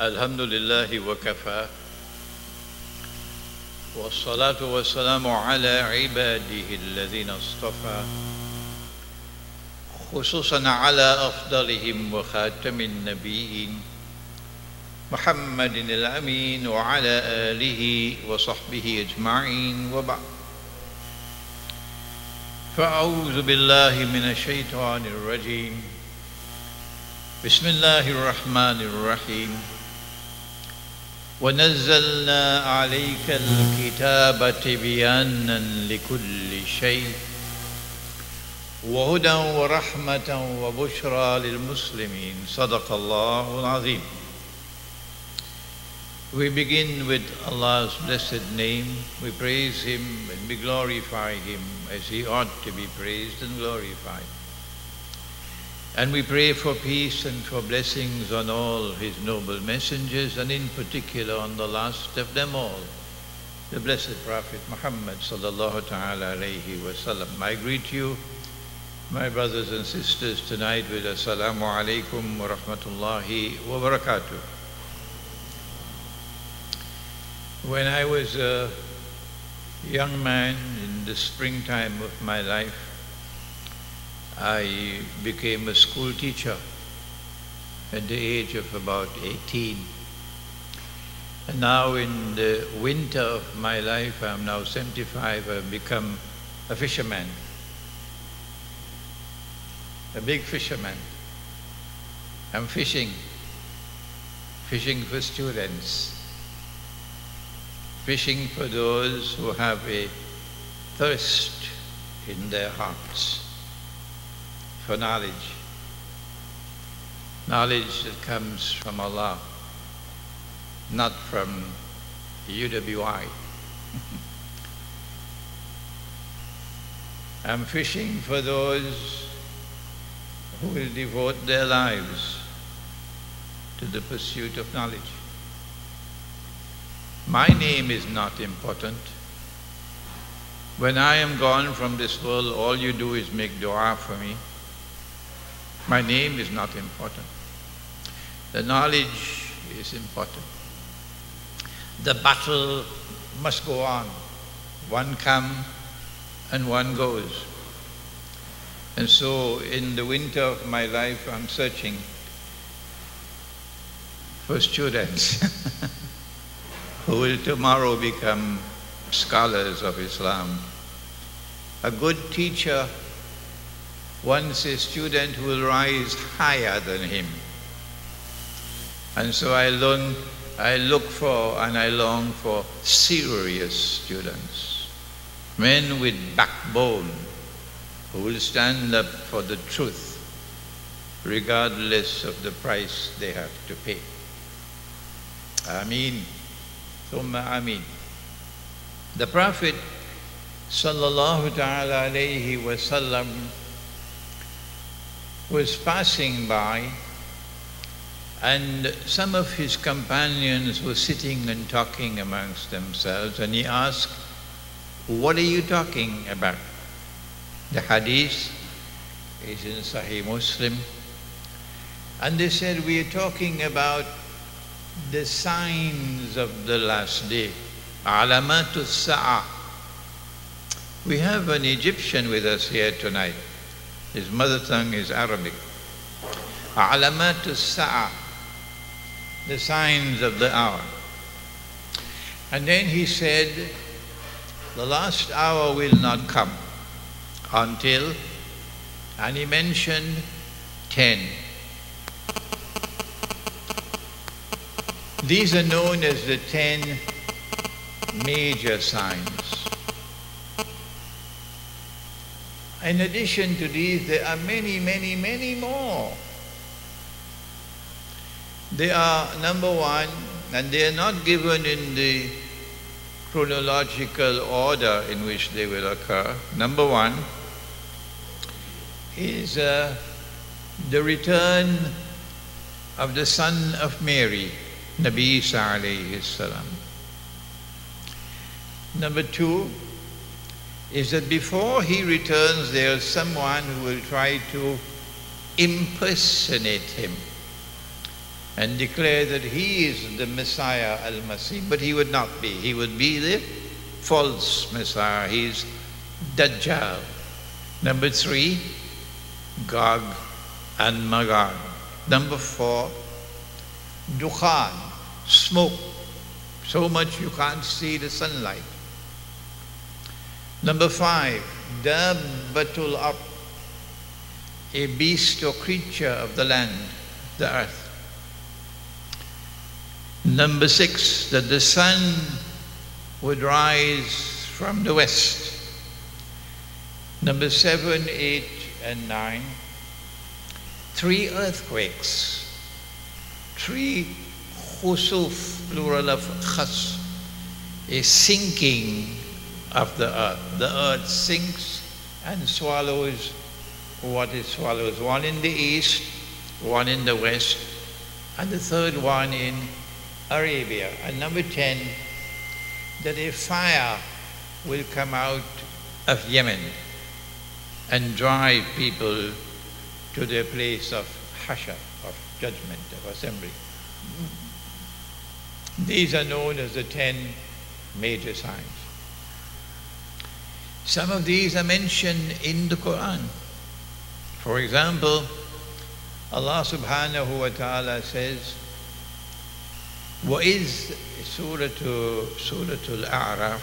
Alhamdulillahi wa kafa wa salatu wa salamu ala ibadihi alladhina astafa khususan ala afdalihim wa khatamin nabiyyin Muhammadin al-amin wa ala alihi wa sahbihi ajma'in wa ba'd. Fa'audhu billahi minash shaitanir rajim. Bismillahir rahmanir rahim. وَنَزَّلْنَا عَلَيْكَ الْكِتَابَ تِبْيَانًا لِكُلِّ شَيْءٍ وَهُدًى وَرَحْمَةً وَبُشْرَى لِلْمُسْلِمِينَ صدق الله العظيم. We begin with Allah's blessed name. We praise Him and we glorify Him as He ought to be praised and glorified. And we pray for peace and for blessings on all His noble messengers, and in particular on the last of them all, the Blessed Prophet Muhammad sallallahu ta'ala alayhi wa sallam. I greet you, my brothers and sisters, tonight with assalamu alaikum wa rahmatullahi wa barakatuh. When I was a young man in the springtime of my life, I became a school teacher at the age of about 18. And now in the winter of my life, I'm now 75, I've become a fisherman, a big fisherman. I'm fishing for students, fishing for those who have a thirst in their hearts for knowledge, knowledge that comes from Allah, not from UWI. I'm fishing for those who will devote their lives to the pursuit of knowledge. My name is not important. When I am gone from this world, all you do is make dua for me. My name is not important. The knowledge is important. The battle must go on. One comes and one goes. And so in the winter of my life, I'm searching for students who will tomorrow become scholars of Islam. A good teacher wants a student who will rise higher than him. And so I long for serious students, men with backbone who will stand up for the truth regardless of the price they have to pay. Ameen, thumma ameen. The Prophet sallallahu ta'ala alayhi wa sallam was passing by, and some of his companions were sitting and talking amongst themselves, and he asked, "What are you talking about?" The hadith is in Sahih Muslim. And they said, "We are talking about the signs of the last day, Alamatus Sa'ah." We have an Egyptian with us here tonight. His mother tongue is Arabic. Alamatus Sa'ah, the signs of the hour. And then he said, the last hour will not come until, and he mentioned 10. These are known as the 10 major signs. In addition to these, there are many, many, many more. They are number one, and they are not given in the chronological order in which they will occur. Number one is the return of the son of Mary, Nabi Isa alayhi salam. Number two is that before he returns, there is someone who will try to impersonate him. and declare that he is the Messiah Al-Masih, but he would not be. He would be the false Messiah. He is Dajjal. Number 3, Gog and Magog. Number 4, Dukhan, smoke. So much you can't see the sunlight. Number 5, dabbatul ard, a beast or creature of the land, the earth. Number 6, that the sun would rise from the west. Number 7, 8, and 9, 3 earthquakes, 3 khusuf, plural of khas, a sinking of the earth. The earth sinks and swallows what it swallows. 1 in the east, 1 in the west, and the 3rd one in Arabia. And number 10, that a fire will come out of Yemen and drive people to their place of hashr, of judgment, of assembly. These are known as the 10 major signs. Some of these are mentioned in the Quran. For example, Allah subhanahu wa ta'ala says, وَإِذْ Surah Al-A'raf,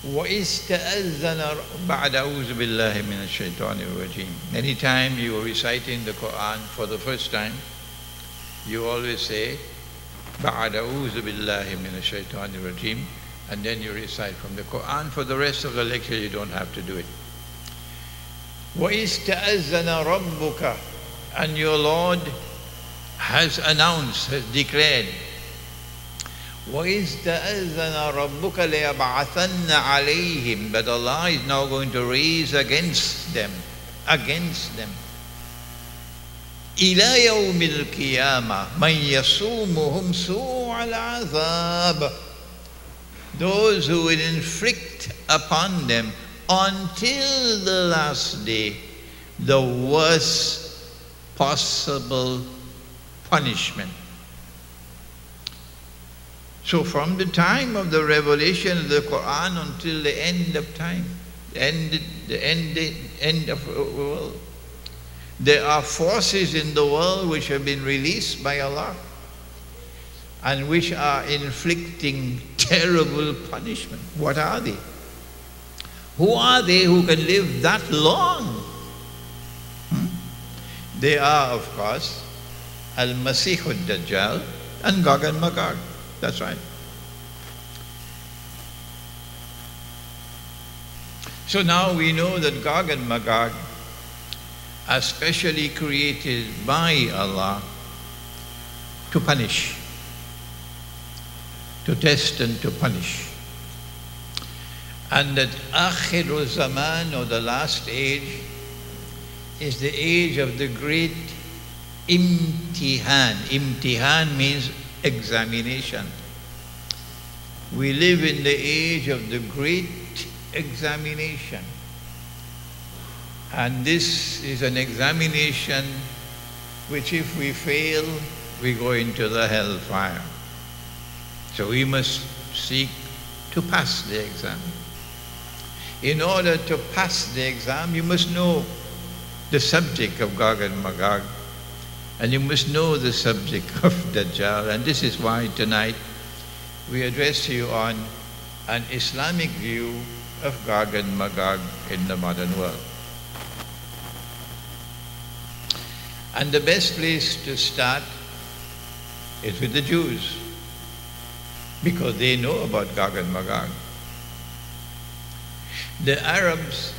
وَإِذْ تَأَذَّنَ بَعْدَ أَعُوذُ بِاللَّهِ مِنَ الشَّيْطَانِ الرَّجِيمِ. Any time you are reciting the Quran for the first time, you always say, بَعْدَ أَعُوذُ بِاللَّهِ مِنَ الشَّيْطَانِ الرَّجِيمِ, and then you recite from the Quran. For the rest of the lecture, you don't have to do it. وَإِذْ تَأَذَّنَ رَبُّكَ, and your Lord has announced, has declared, وَإِذْ تَأَذَّنَ رَبُّكَ لَيَبْعَثَنَّ عَلَيْهِمْ, but Allah is now going to raise against them, إِلَى يَوْمِ الْقِيَامَةِ مَنْ يَصُومُهُمْ سُوءَ الْعَذَابِ, those who will inflict upon them until the last day the worst possible punishment. So from the time of the revelation of the Quran until the end of time, the end of the world, there are forces in the world which have been released by Allah and which are inflicting terrible punishment. What are they? Who are they who can live that long? They are, of course, Al-Masih Ad-Dajjal and Gog and Magog. That's right. So now we know that Gog and Magog are specially created by Allah to punish, to test and to punish. And that Akhirul Zaman, or the last age, is the age of the great Imtihan. Imtihan means examination. We live in the age of the great examination. And this is an examination which, if we fail, we go into the hellfire. So we must seek to pass the exam. In order to pass the exam, you must know the subject of Gog and Magog, and you must know the subject of Dajjal. And this is why tonight we address you on an Islamic view of Gog and Magog in the modern world. And the best place to start is with the Jews, because they know about Gog and Magog. The Arabs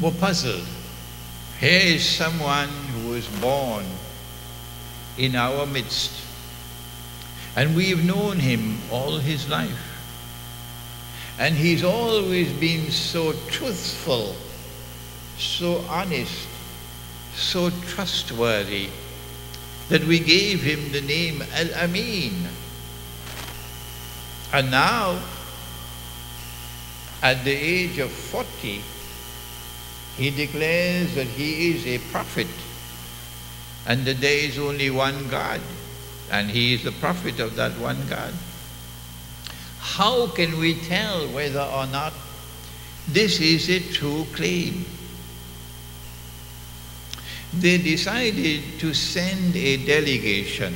were puzzled. Here is someone who was born in our midst, and we've known him all his life, and he's always been so truthful, so honest, so trustworthy, that we gave him the name Al-Amin. And now, at the age of 40, he declares that he is a prophet And that there is only one God, and he is the prophet of that one God. How can we tell whether or not this is a true claim? They decided to send a delegation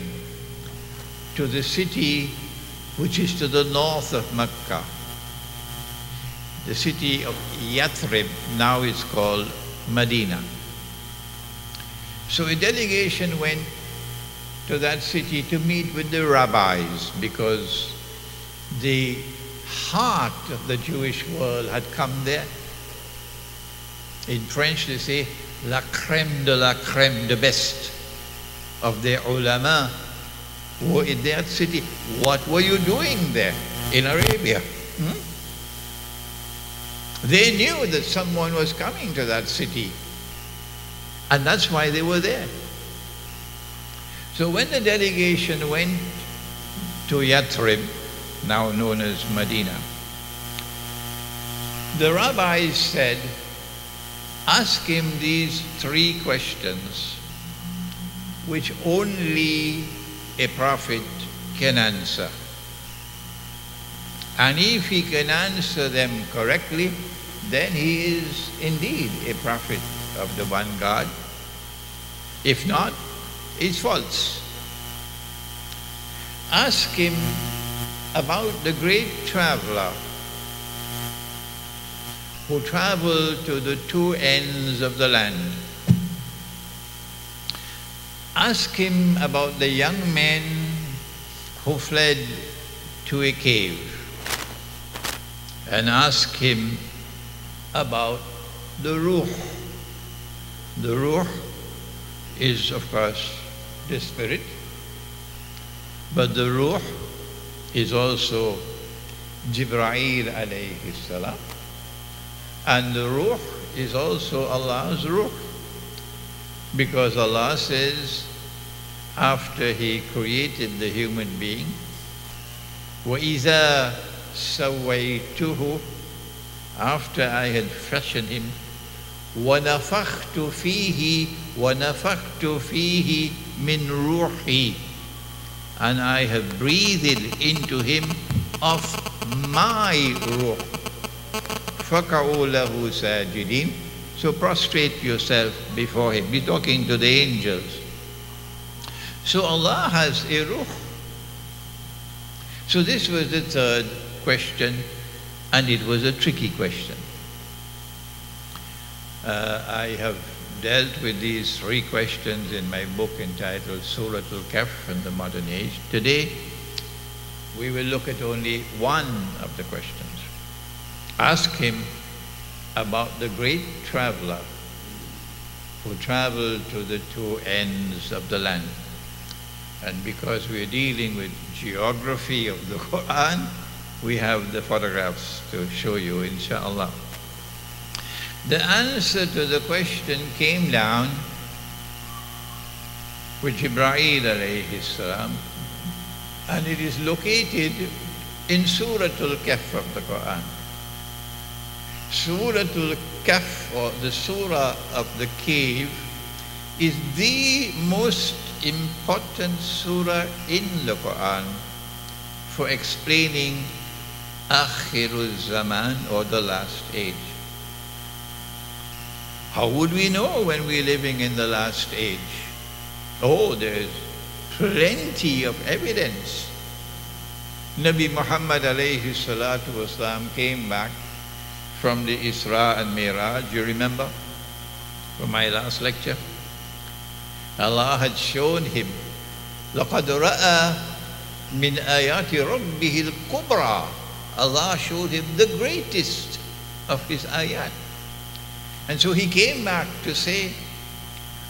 to the city which is to the north of Mecca, the city of Yathrib, now is called Medina. So a delegation went to that city to meet with the rabbis, because the heart of the Jewish world had come there. In French they say, la crème de la crème, the best of their ulama were in that city. What were you doing there in Arabia? They knew that someone was coming to that city, and that's why they were there. So when the delegation went to Yathrib, now known as Medina, the rabbis said, ask him these three questions which only a prophet can answer. And if he can answer them correctly, then he is indeed a prophet of the one God. If not, it's false. Ask him about the great traveler who traveled to the two ends of the land. Ask him about the young men who fled to a cave. And ask him about the ruh. The ruh is, of course, the spirit, but the ruh is also Jibra'il alayhi salam, and the ruh is also Allah's ruh, because Allah says, after He created the human being, وَإِذَا سَوَّيْتُهُ, after I had fashioned him, وَنَفَخْتُ فِيهِ مِنْ رُوحِي, and I have breathed into him of my ruh. فَقَعُوا لَهُ سَاجِدِينَ, so prostrate yourself before him. We're talking to the angels. So Allah has a ruh. So this was the third question, and it was a tricky question. I have dealt with these three questions in my book entitled Surah Al-Kahf in the Modern Age. Today we will look at only one of the questions. Ask him about the great traveler who traveled to the two ends of the land. And because we are dealing with geography of the Quran, we have the photographs to show you, insha'Allah. The answer to the question came down with Jibra'il alayhi salam, and it is located in Surah Al-Kahf of the Quran. Surah Al-Kahf, or the Surah of the Cave, is the most important surah in the Quran for explaining Akhirul Zaman, or the last age. How would we know when we're living in the last age? Oh, there's plenty of evidence. Nabi Muhammad alayhi salatu wasalam came back from the Isra and Miraj, you remember, from my last lecture. Allah had shown him, لَقَدْ رَأَى مِنْ آيَاتِ رَبِّهِ الْكُبْرَى, Allah showed him the greatest of his ayat. And so he came back to say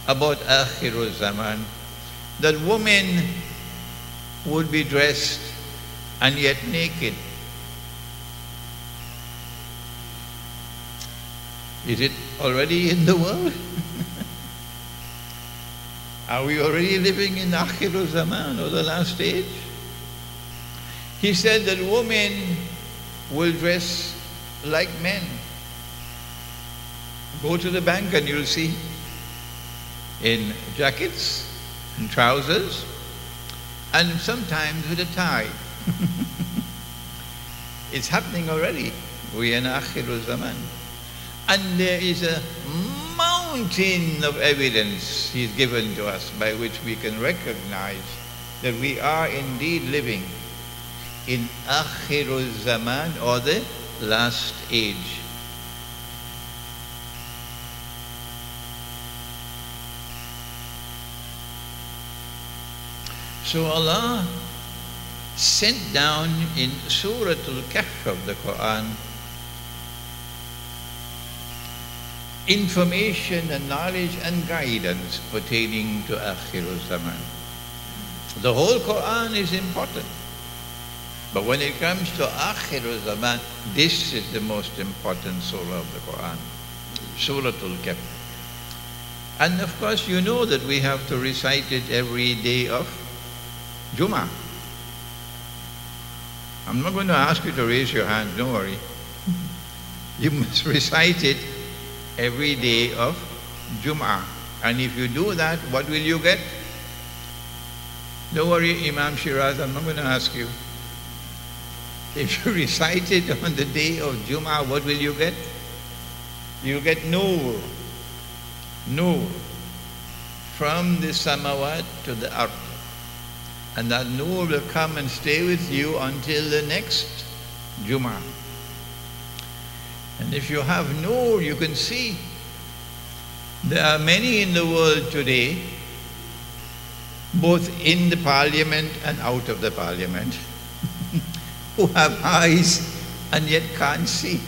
about Akhirul Zaman, that women would be dressed and yet naked. Is it already in the world? Are we already living in Akhirul Zaman, or the last age? He said that women will dress like men. Go to the bank and you'll see. in jackets and trousers, and sometimes with a tie. It's happening already. We are in Akhirul Zaman. And there is a mountain of evidence He's given to us by which we can recognize that we are indeed living in Akhirul Zaman, or the last age. So Allah sent down in Surah Al-Kahf of the Quran information and knowledge and guidance pertaining to Akhirul Zaman. The whole Quran is important, but when it comes to Akhirul Zaman, this is the most important surah of the Quran, Surah Al-Kahf. And of course you know that we have to recite it every day of Jummah. I'm not going to ask you to raise your hand, don't worry. You must recite it every day of Jummah. And if you do that, what will you get? Don't worry, Imam Shiraz, I'm not going to ask you. If you recite it on the day of Jummah, what will you get? You'll get Noor. Noor. From the Samawat to the Ard. And that Noor will come and stay with you until the next Jummah. And if you have Noor, you can see. There are many in the world today, both in the parliament and out of the parliament, who have eyes and yet can't see.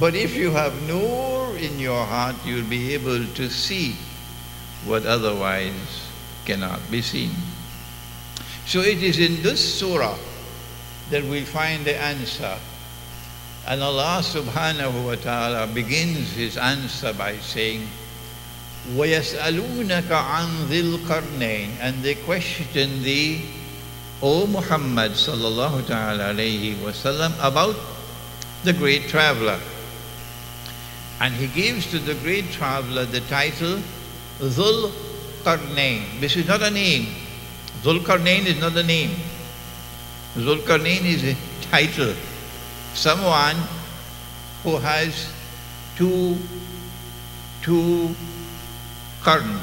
But if you have Noor in your heart, you'll be able to see what otherwise cannot be seen. So it is in this surah that we find the answer. And Allah subhanahu wa ta'ala begins His answer by saying, وَيَسْأَلُونَكَ عَنْ ذِي الْقَرْنَيْنِ, and they question thee, O Muhammad sallallahu ta'ala alayhi wasallam, about the great traveler. And He gives to the great traveler the title Dhul Qarnain. This is not a name. Dhul Qarnain is not a name. Dhul Qarnain is a title. Someone who has two qarns.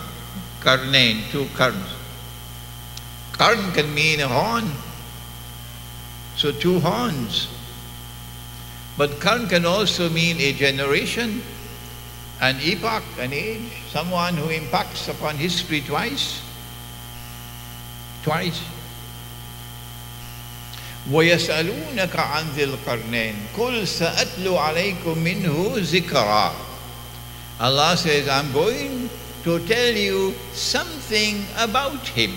Qarn can mean a horn, so two horns. But qarn can also mean a generation, an epoch, an age, someone who impacts upon history twice. وَيَسْأَلُونَكَ عَنْ ذِي الْقَرْنَيْنِ قُلْ سَأَتْلُ عَلَيْكُمْ مِنْهُ ذِكْرًا. Allah says, I'm going to tell you something about him.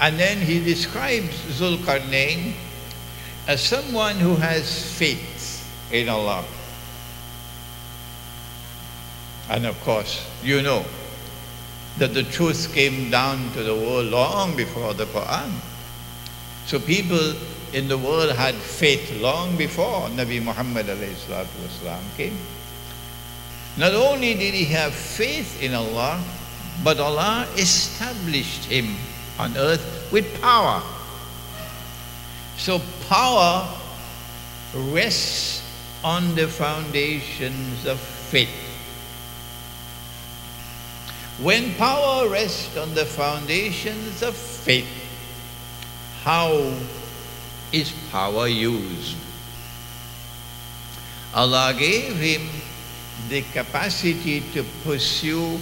And then He describes Dhul Qarnain as someone who has faith in Allah. And of course, you know that the truth came down to the world long before the Quran. So people in the world had faith long before Nabi Muhammad came. Not only did he have faith in Allah, but Allah established him on earth with power. So power rests on the foundations of faith. When power rests on the foundations of faith, how is power used? Allah gave him the capacity to pursue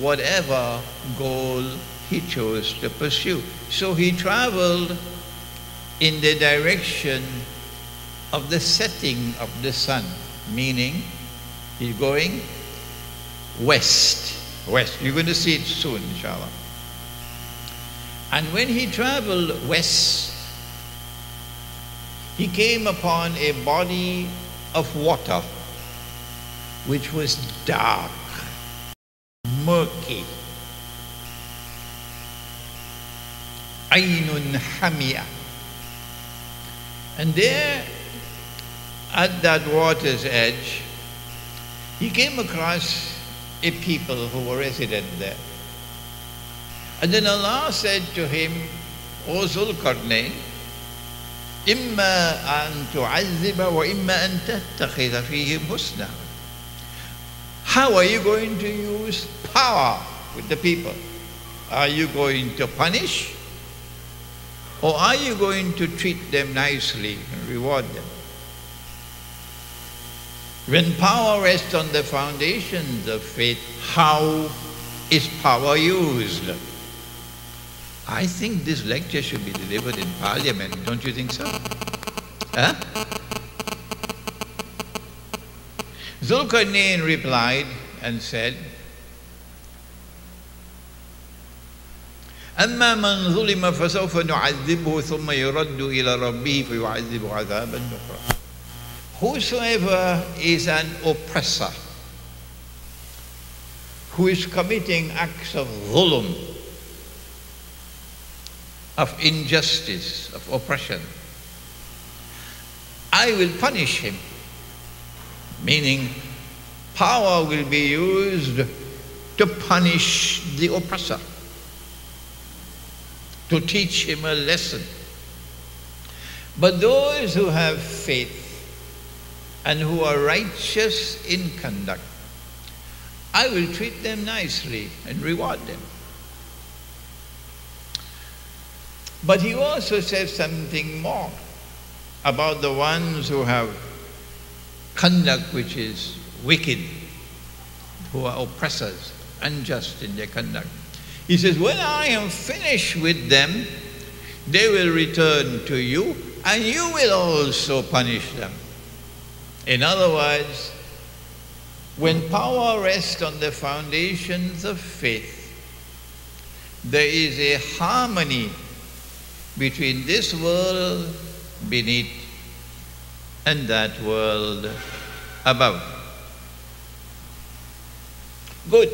whatever goal he chose to pursue. So he traveled in the direction of the setting of the sun, meaning he's going west. You're going to see it soon, inshallah. And when he traveled west, he came upon a body of water which was dark, murky. Aynun Hamia. And there, at that water's edge, he came across a people who were resident there. And then Allah said to him, O Dhul Qarnain, إِمَّا أَن تُعَذِّبَ وَإِمَّا أَن تَتَّخِذَ فِيهِمْ حُسْنًا. How are you going to use power with the people? Are you going to punish? Or are you going to treat them nicely and reward them? When power rests on the foundations of faith, how is power used? I think this lecture should be delivered in Parliament, don't you think so? Huh? Dhul Qarnain replied and said, أما من ظلم فسوف نعذبه ثم يرد إلى ربه فيعذبه عذابا نكرا. Whosoever is an oppressor, who is committing acts of dhulm, of injustice, of oppression, I will punish him, meaning power will be used to punish the oppressor, to teach him a lesson. But those who have faith and who are righteous in conduct, I will treat them nicely and reward them. But he also says something more about the ones who have conduct which is wicked, who are oppressors, unjust in their conduct. He says, when I am finished with them, they will return to you, and you will also punish them. In other words, when power rests on the foundations of faith, there is a harmony between this world beneath and that world above. Good.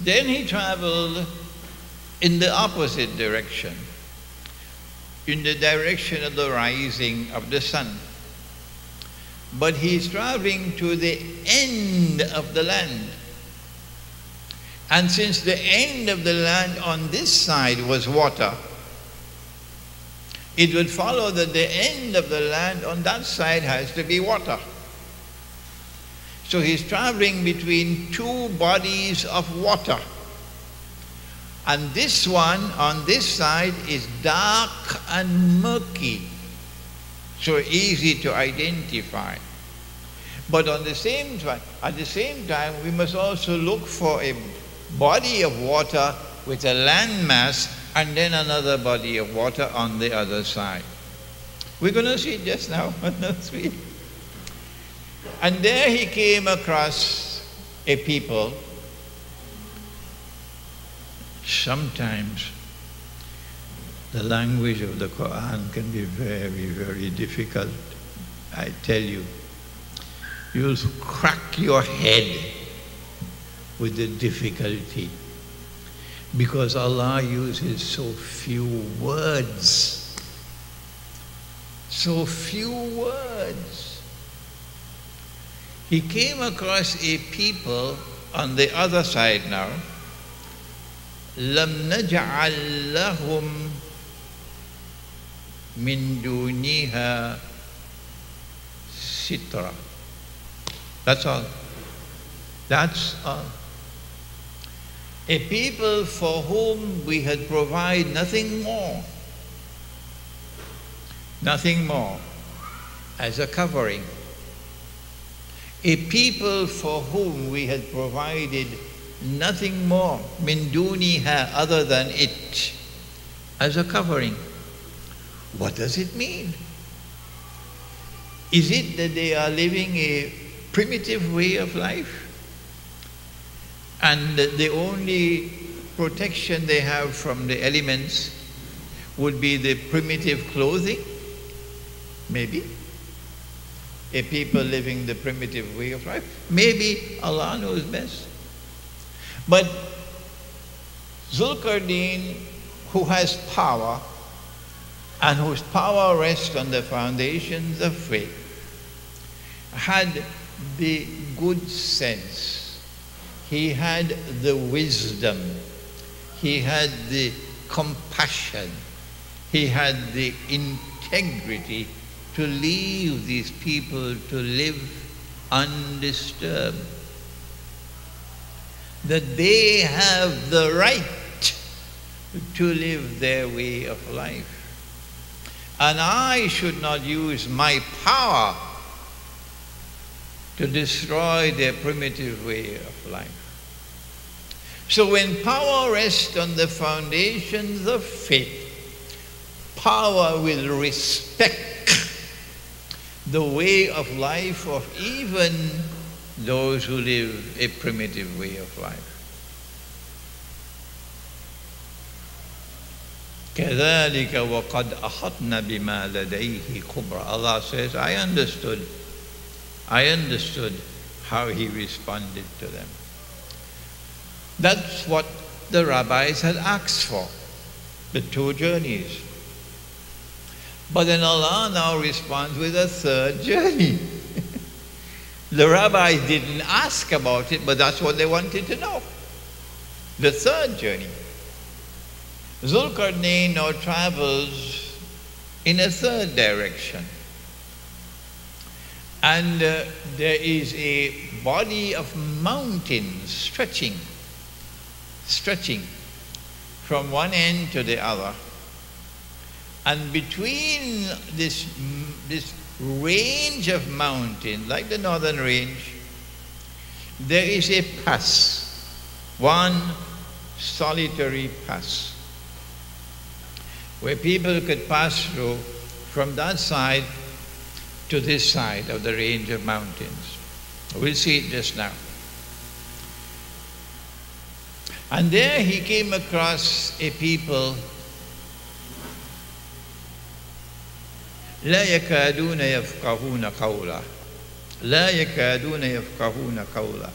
Then he traveled in the opposite direction, in the direction of the rising of the sun. But he's traveling to the end of the land. And since the end of the land on this side was water, it would follow that the end of the land on that side has to be water. So he's traveling between two bodies of water. And this one on this side is dark and murky, so easy to identify. But at the same time, we must also look for a body of water with a landmass and then another body of water on the other side. We're going to see it just now. And there he came across a people. Sometimes the language of the Quran can be very, very difficult, I tell you. You'll crack your head with the difficulty, because Allah uses so few words. So few words. He came across a people on the other side now. لَمْ نَجْعَلْ لَهُمْ min duniha sitra. That's all. That's all. A people for whom we had provided nothing more. Nothing more as a covering. A people for whom we had provided nothing more min duniha, other than it, as a covering. What does it mean? Is it that they are living a primitive way of life, and the only protection they have from the elements would be the primitive clothing? Maybe. A people living the primitive way of life? Maybe. Allah knows best. But Dhul Qarnain, who has power, and whose power rests on the foundations of faith, had the good sense, he had the wisdom, he had the compassion, he had the integrity to leave these people to live undisturbed. That they have the right to live their way of life. And I should not use my power to destroy their primitive way of life. So when power rests on the foundations of faith, power will respect the way of life of even those who live a primitive way of life. كَذَٰلِكَ وَقَدْ أَحَطْنَا بِمَا لَدَيْهِ خُبْرًا. Allah says, I understood how he responded to them. That's what the rabbis had asked for, the two journeys. But then Allah now responds with a third journey. The rabbis didn't ask about it, but that's what they wanted to know. The third journey. Dhul Qarnain now travels in a third direction. And there is a body of mountains stretching from one end to the other. And between this range of mountains, like the northern range, there is a pass, one solitary pass, where people could pass through from that side to this side of the range of mountains. We'll see it just now. And there he came across a people, لَا يَكَادُونَ يَفْقَهُونَ قَوْلًا لَا يَكَادُونَ يَفْقَهُونَ قَوْلًا.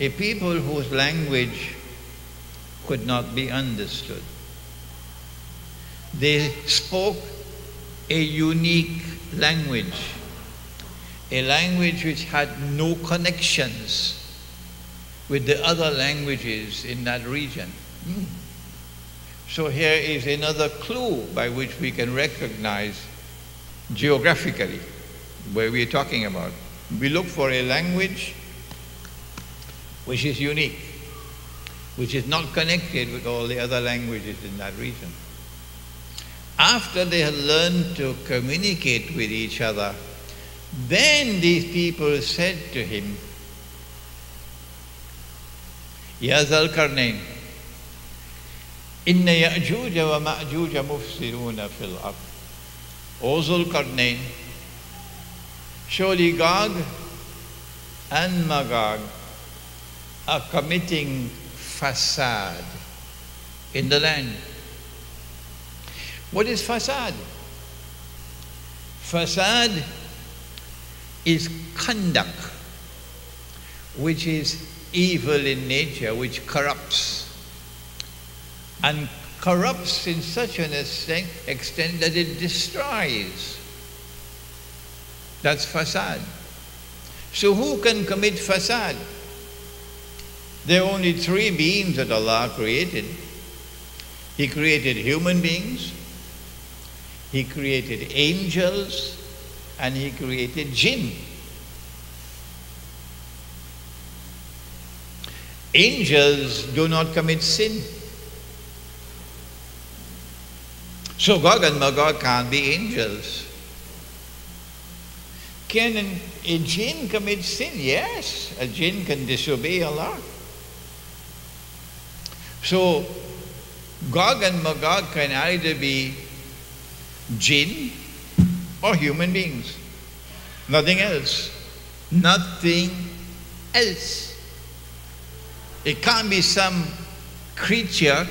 A people whose language could not be understood. They spoke a unique language, a language which had no connections with the other languages in that region. So here is another clue by which we can recognize geographically where we're talking about. We look for a language which is unique, which is not connected with all the other languages in that region. After they had learned to communicate with each other, then these people said to him, Ya Dhul Qarnain, Inna Ya'juja wa Ma'juja mufsiruna fil ard. O Dhul Qarnain, surely Gog and Magog are committing fasad in the land. What is fasad? Fasad is conduct which is evil in nature, which corrupts. And corrupts in such an extent that it destroys. That's fasad. So who can commit fasad? There are only three beings that Allah created. He created human beings, He created angels, and He created jinn. Angels do not commit sin. So Gog and Magog can't be angels. Can a jinn commit sin? Yes, a jinn can disobey Allah. So Gog and Magog can either be jinn or human beings. Nothing else. Nothing else. It can't be some creature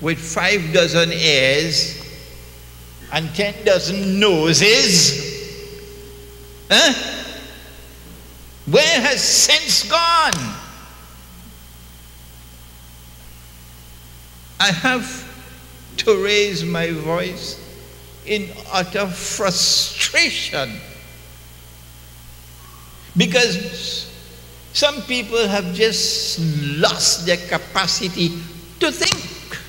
with 5 dozen ears and 10 dozen noses. Where has sense gone? I have to raise my voice in utter frustration Because some people have just lost their capacity to think.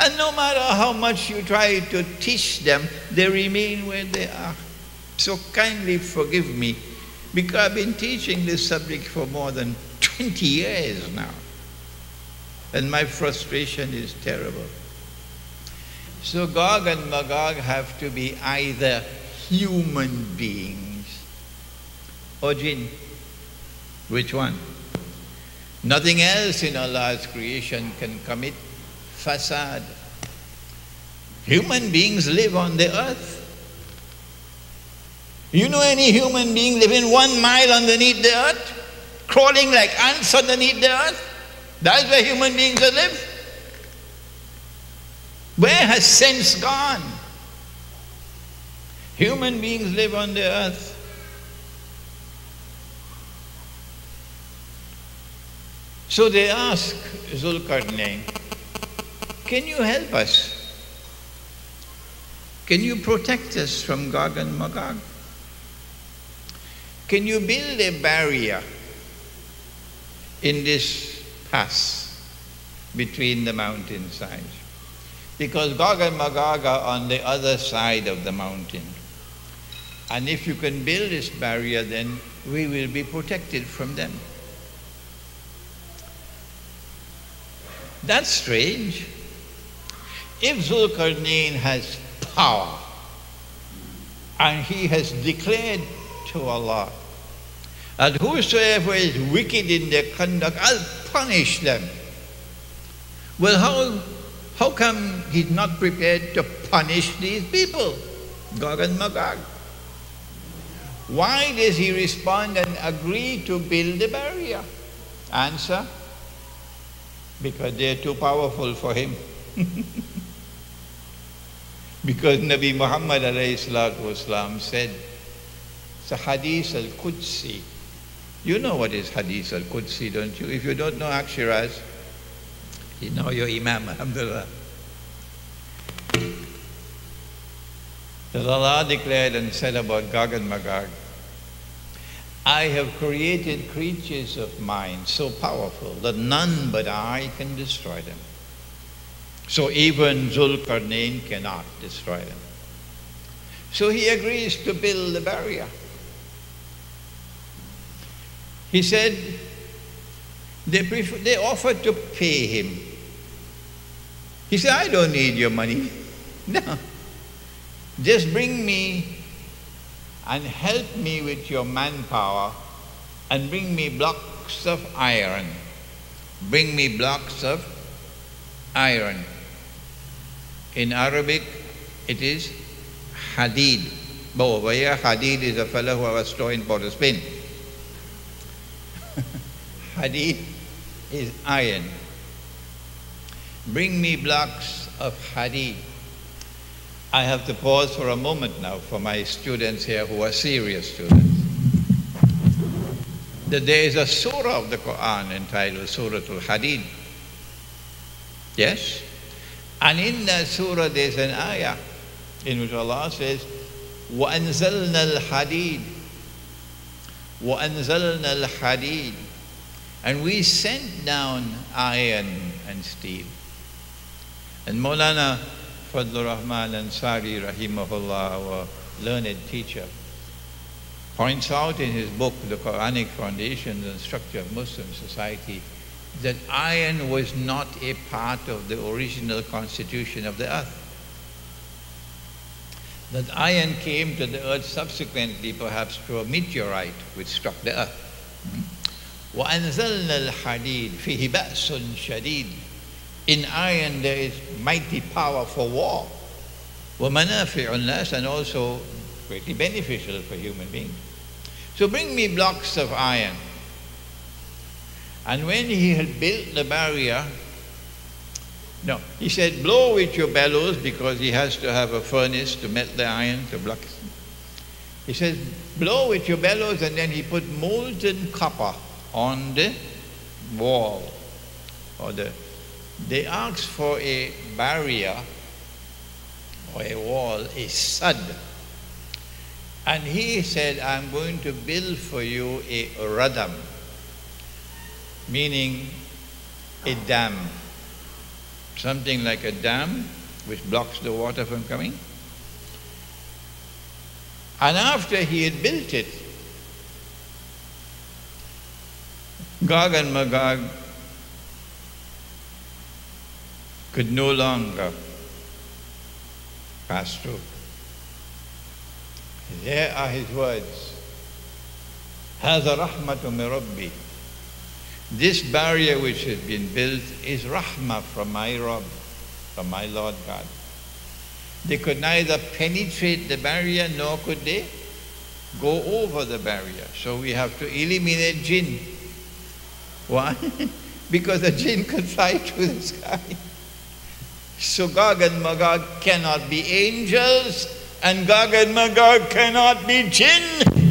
And no matter how much you try to teach them, they remain where they are. So kindly forgive me, because I've been teaching this subject for more than 20 years now. And my frustration is terrible. So Gog and Magog have to be either human beings or jinn. Which one? Nothing else in Allah's creation can commit fasad. Human beings live on the earth. You know any human being living 1 mile underneath the earth? Crawling like ants underneath the earth? That's where human beings live. Where has sense gone? Human beings live on the earth. So they ask Dhul Qarnain, can you help us? Can you protect us from Gog and Magog? Can you build a barrier in this pass between the mountainsides? Because Gog and Magog are on the other side of the mountain. And if you can build this barrier, then we will be protected from them. That's strange. If Dhul Qarnain has power, and he has declared to Allah that whosoever is wicked in their conduct, I'll punish them. Well, how come he's not prepared to punish these people, Gog and Magog? Why does he respond and agree to build a barrier? Answer, because they're too powerful for him. Because Nabi Muhammad ﷺ said, it's a Hadith al-Qudsi. You know what is Hadith al-Qudsi, don't you? If you don't know Akshiraz, you know your Imam, alhamdulillah. That Allah declared and said about Gog and Magog, I have created creatures of mine so powerful that none but I can destroy them. So even Dhul Qarnain cannot destroy them. So he agrees to build the barrier. He said, they offered to pay him. He said, I don't need your money. No. Just bring me and help me with your manpower and bring me blocks of iron. Bring me blocks of iron. In Arabic, it is hadid. But over here, hadid is a fellow who was stored in Port of Spain. Hadid is iron. Bring me blocks of hadid. I have to pause for a moment now for my students here who are serious students. There is a surah of the Quran entitled Surah Tul Hadid. Yes? And in that surah there is an ayah in which Allah says, وَأَنزَلْنَا الْحَدِيدِ وَأَنزَلْنَا الْحَدِيدِ. And we sent down iron and steel. And Maulana Fadlur Rahman Ansari rahimahullah, our learned teacher, points out in his book, The Quranic Foundations and Structure of Muslim Society, that iron was not a part of the original constitution of the earth. That iron came to the earth subsequently, perhaps through a meteorite which struck the earth. وَأَنزَلْنَا الْحَدِيدِ فِيهِ بَأْسٌ شَدِيدٌ. In iron there is mighty power for war. وَمَنَافِعُ النَّاسِ, and also greatly beneficial for human beings. So bring me blocks of iron. And when he had built the barrier, no, he said, blow with your bellows, because he has to have a furnace to melt the iron, to block it. He says, blow with your bellows, and then he put molten copper on the wall. Or they asked for a barrier or a wall, a sud. And he said, I'm going to build for you a radam, meaning a dam, something like a dam which blocks the water from coming. And after he had built it, Gog and Magog could no longer pass through. There are his words. هَذَا رَحْمَةٌ مِنْ رَبِّي. This barrier which has been built is rahmah from my Rabb, from my Lord God. They could neither penetrate the barrier nor could they go over the barrier. So we have to eliminate jinn. Why? Because a jinn could fly through the sky. So Gog and Magog cannot be angels, and Gog and Magog cannot be jinn.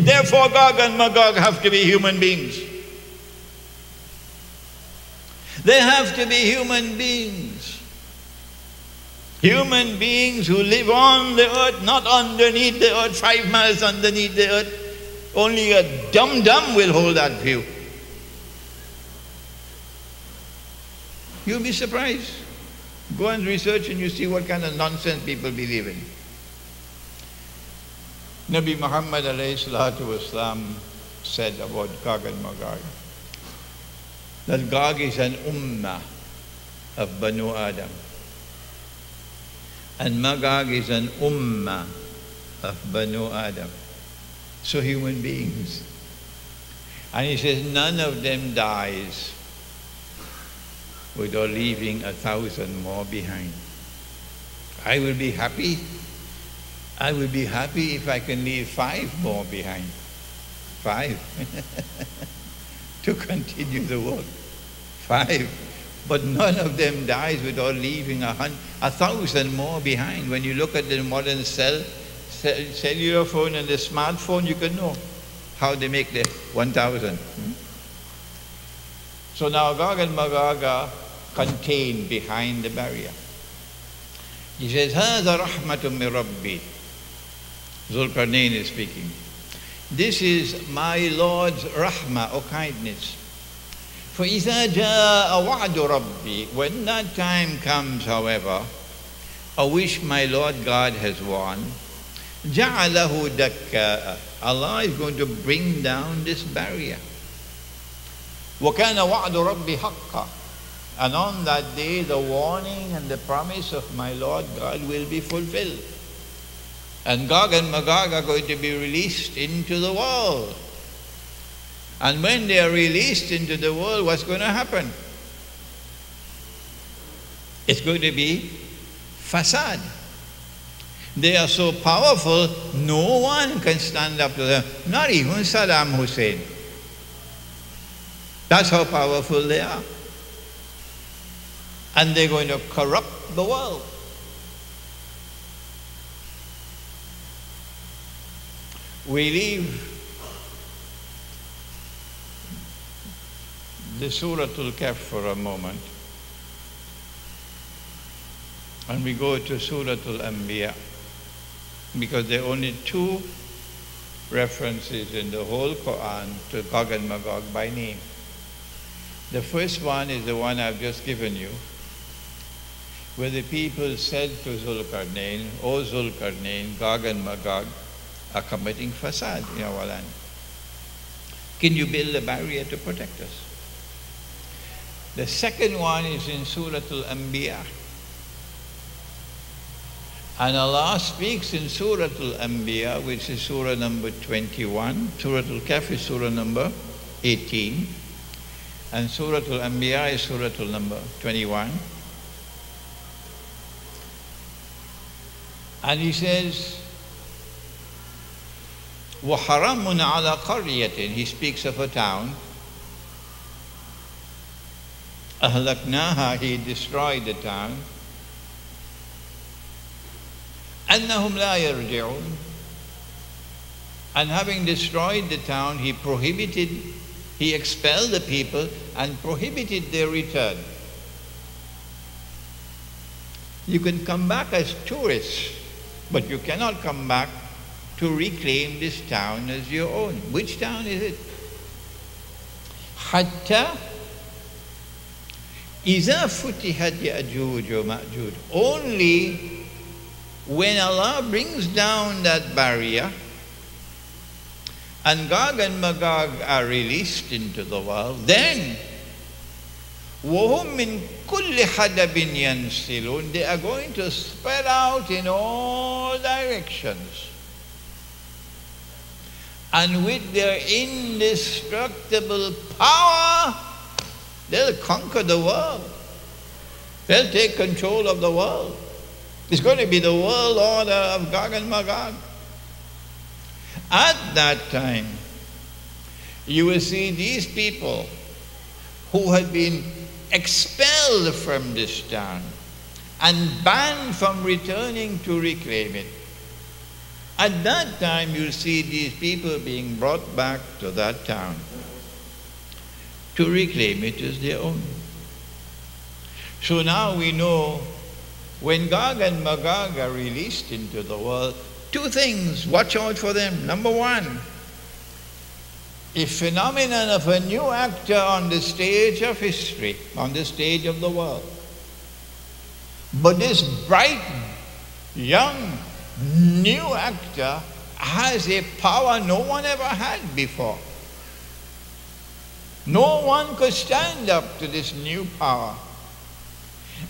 Therefore Gog and Magog have to be human beings. They have to be human beings. Human beings who live on the earth, not underneath the earth, 5 miles underneath the earth. Only a dum-dum will hold that view. You'll be surprised. Go and research and you see what kind of nonsense people believe in. Nabi Muhammad ﷺ said about Gog and Magog that Gog is an ummah of Banu Adam and Magog is an ummah of Banu Adam. So human beings. And he says none of them dies without leaving 1,000 more behind. I will be happy. I will be happy if I can leave 5 more behind. 5. To continue the work. 5. But none of them dies without leaving 1,000 more behind. When you look at the modern cellular phone and the smartphone, you can know how they make the 1,000. So now Gog and Magog are contained behind the barrier. He says, هَذَا رَحْمَةٌ مِنْ رَبِّي. Dhul Qarnain is speaking. This is my Lord's rahmah, or kindness. فَإِذَا جَاءَ وَعْدُ رَبِّي. When that time comes, however, a wish my Lord God has won, جَعَلَهُ دَكَّاءَ. Allah is going to bring down this barrier. وَكَانَ وَعْدُ رَبِّي حَقًّا. And on that day, the warning and the promise of my Lord God will be fulfilled. And Gog and Magog are going to be released into the world. And when they are released into the world, what's going to happen? It's going to be fasad. They are so powerful, no one can stand up to them. Not even Saddam Hussein. That's how powerful they are. And they're going to corrupt the world. We leave the Surah Al-Kahf for a moment and we go to Surah Tul Anbiya, because there are only 2 references in the whole Quran to Gog and Magog by name. The first one is the one I've just given you, where the people said to Dhul Qarnain, O Dhul Qarnain, Gog and Magog are committing fasad in our land. Can you build a barrier to protect us? The second one is in Surah Tul Anbiya. And Allah speaks in Surah Tul Anbiya, which is Surah number 21. Surah Al-Kahf is Surah number 18. And Surah Tul Anbiya is Surah number 21. And he says, وَحَرَمٌ عَلَىٰ قَرْيَةٍ. He speaks of a town. أَهْلَكْنَاهَا. He destroyed the town. أَنَّهُمْ لَا يَرْجِعُونَ. And having destroyed the town, he expelled the people and prohibited their return. You can come back as tourists, but you cannot come back to reclaim this town as your own. Which town is it? Hatta Iza Futihat Ya'juj wa Ma'juj. Only when Allah brings down that barrier and Gog and Magog are released into the world, then وَهُمْ مِنْ كُلِّ حَدَبٍ يَنْسِلُونَ. They are going to spread out in all directions. And with their indestructible power, they'll conquer the world. They'll take control of the world. It's going to be the world order of Gog and Magog. At that time, you will see these people who had been expelled from this town and banned from returning to reclaim it. At that time, you see these people being brought back to that town to reclaim it as their own. So now we know when Gog and Magog are released into the world, two things, watch out for them. Number one, a phenomenon of a new actor on the stage of history, on the stage of the world. But this bright, young, new actor has a power no one ever had before. No one could stand up to this new power.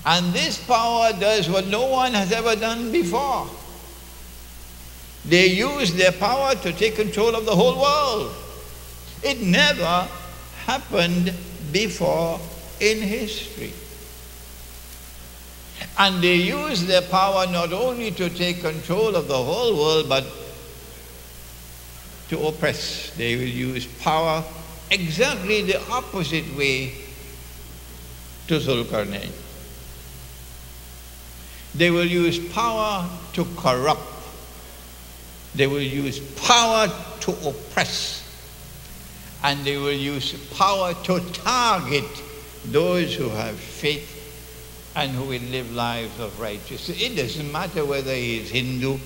And this power does what no one has ever done before. They use their power to take control of the whole world. It never happened before in history. And they use their power not only to take control of the whole world, but to oppress. They will use power exactly the opposite way to Dhul Qarnain. They will use power to corrupt. They will use power to oppress, and they will use power to target those who have faith and who will live lives of righteousness. It doesn't matter whether he is Hindu,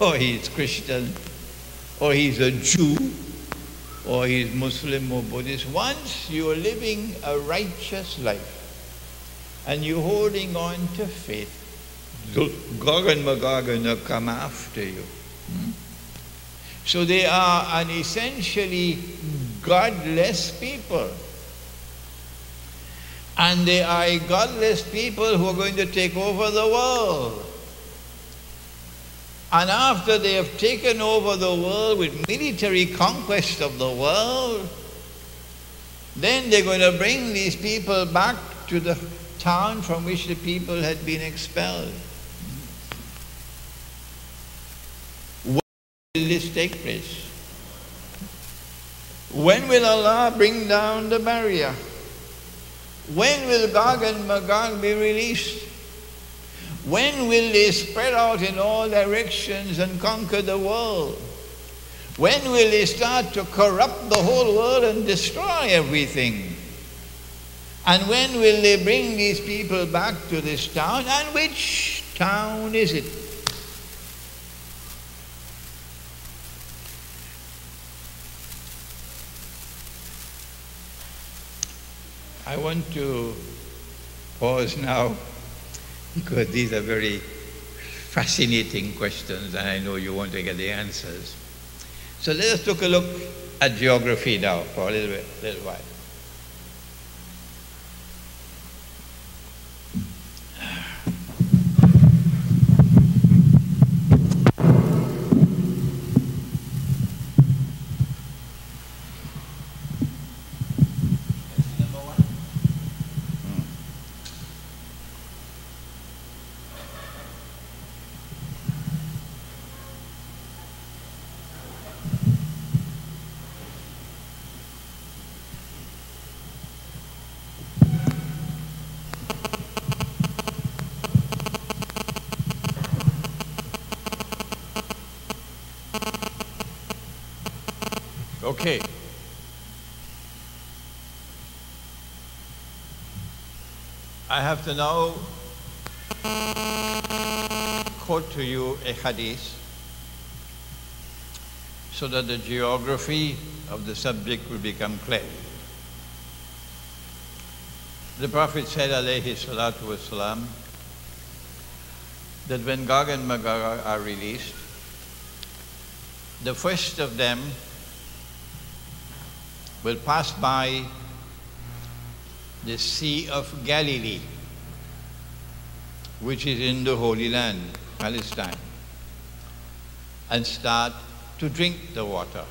or he is Christian, or he is a Jew, or he is Muslim or Buddhist. Once you are living a righteous life and you're holding on to faith, Gog and Magog are going to come after you. So they are an essentially godless people. And they are a godless people who are going to take over the world. And after they have taken over the world with military conquest of the world, then they're going to bring these people back to the town from which the people had been expelled. Will this take place? When will Allah bring down the barrier? When will Gog and Magog be released? When will they spread out in all directions and conquer the world? When will they start to corrupt the whole world and destroy everything? And when will they bring these people back to this town? And which town is it? I want to pause now because these are very fascinating questions and I know you want to get the answers. So let us take a look at geography now for a little while. Okay. I have to now quote to you a hadith so that the geography of the subject will become clear. The Prophet said, alayhi salatu wasalam, that when Gog and Magog are released, the first of them will pass by the Sea of Galilee, which is in the Holy Land, Palestine, and start to drink the water.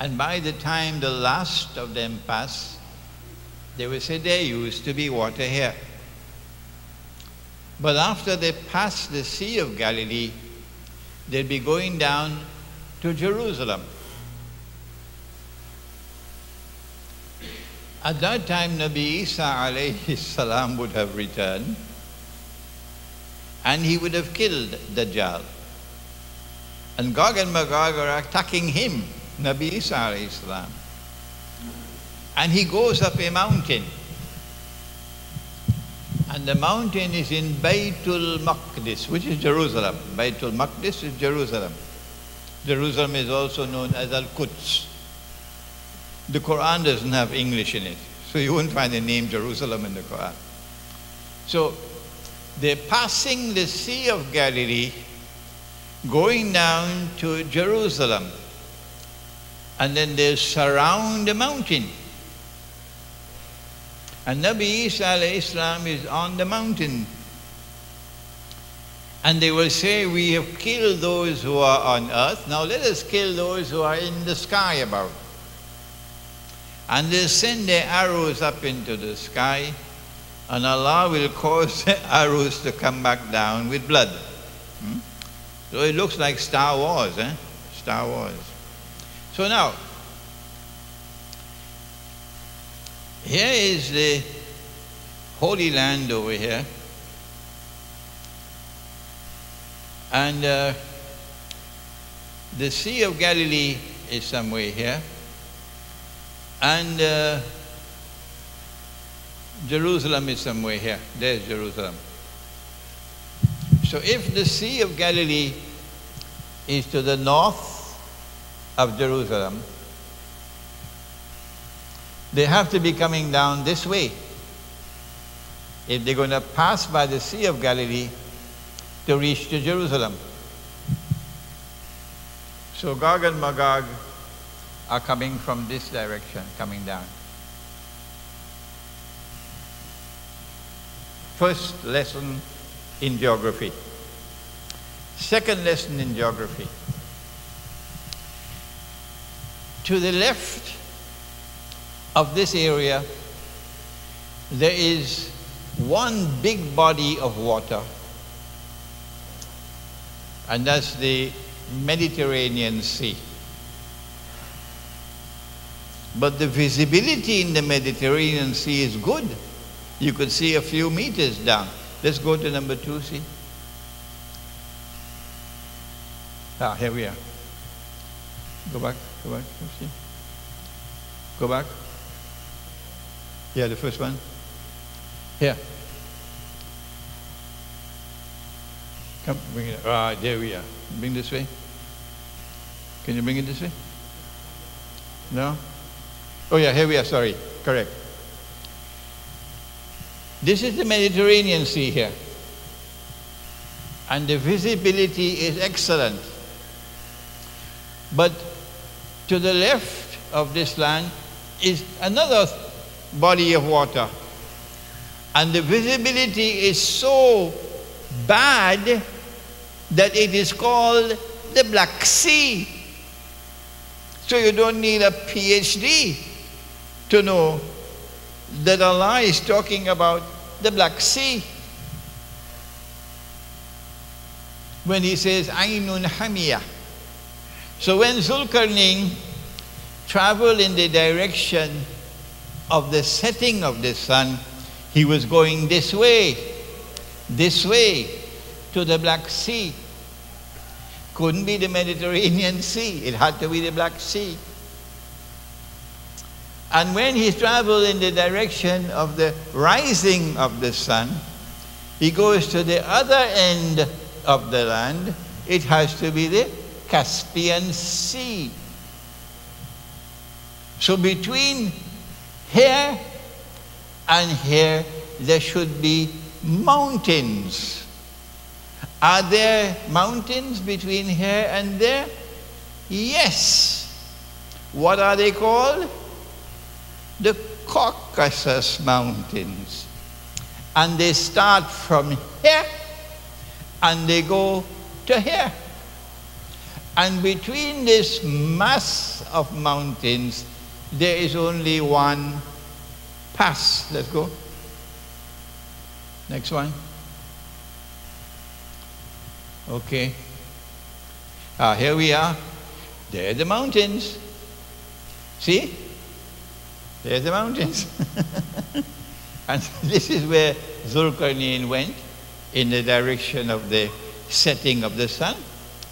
And by the time the last of them pass, they will say, there used to be water here. But after they pass the Sea of Galilee, they'll be going down to Jerusalem. At that time, Nabi Isa alayhi salam would have returned, and he would have killed Dajjal. And Gog and Magog are attacking him, Nabi Isa alayhi salam. And he goes up a mountain. And the mountain is in Baitul Maqdis, which is Jerusalem. Baitul Maqdis is Jerusalem. Jerusalem is also known as Al-Quds. The Quran doesn't have English in it, so you won't find the name Jerusalem in the Quran. So they're passing the Sea of Galilee, going down to Jerusalem, and then they surround the mountain. And Nabi Isa alayhi salam is on the mountain. And they will say, we have killed those who are on earth, now let us kill those who are in the sky above. And they'll send their arrows up into the sky, and Allah will cause the arrows to come back down with blood. So it looks like Star Wars, eh? Star Wars. So now, here is the Holy Land over here, and the Sea of Galilee is somewhere here, and Jerusalem is somewhere here. There's Jerusalem. So if the Sea of Galilee is to the north of Jerusalem, they have to be coming down this way if they're going to pass by the Sea of Galilee to reach to Jerusalem. So Gog and Magog are coming from this direction, coming down. First lesson in geography. Second lesson in geography. To the left of this area, there is one big body of water, and that's the Mediterranean Sea. But the visibility in the Mediterranean Sea is good. You could see a few meters down. Let's go to number 2, see? Ah, here we are. Go back, see? Go back. Yeah, the first one. Here. Come, bring it up. Ah, there we are. Bring this way. Can you bring it this way? No? Oh yeah, here we are, sorry. Correct. This is the Mediterranean Sea here. And the visibility is excellent. But to the left of this land is another body of water. And the visibility is so bad that it is called the Black Sea. So you don't need a PhD to know that Allah is talking about the Black Sea. When he says, Aynun Hamiyah. So when Dhul Qarnain traveled in the direction of the setting of the sun, he was going this way, to the Black Sea. Couldn't be the Mediterranean Sea, it had to be the Black Sea. And when he traveled in the direction of the rising of the sun, he goes to the other end of the land, it has to be the Caspian Sea. So between here and here, there should be mountains. Are there mountains between here and there? Yes. What are they called? The Caucasus Mountains. And they start from here and they go to here. And between this mass of mountains, there is only one pass. Let's go. Next one. Okay. Here we are. There are the mountains. See? There's the mountains. And this is where Dhul Qarnain went, in the direction of the setting of the sun.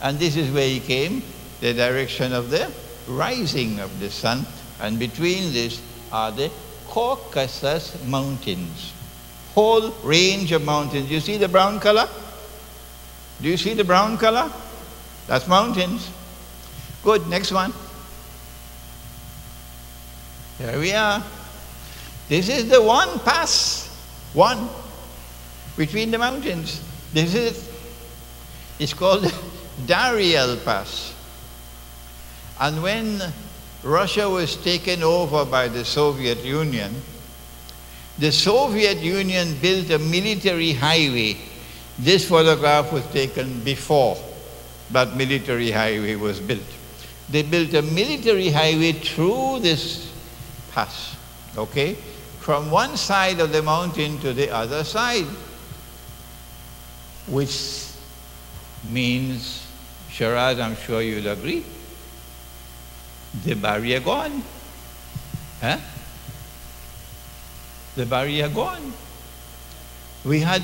And this is where he came, the direction of the rising of the sun. And between this are the Caucasus Mountains. Whole range of mountains. You see the brown color? Do you see the brown color? That's mountains. Good, next one. Here we are. This is the one pass, one, between the mountains. This is it. It's called Darial Pass. And when Russia was taken over by the Soviet Union built a military highway. This photograph was taken before that military highway was built. They built a military highway through this pass, okay? From one side of the mountain to the other side, which means, Sharad, I'm sure you'll agree, the barrier gone. Huh? The barrier gone. We had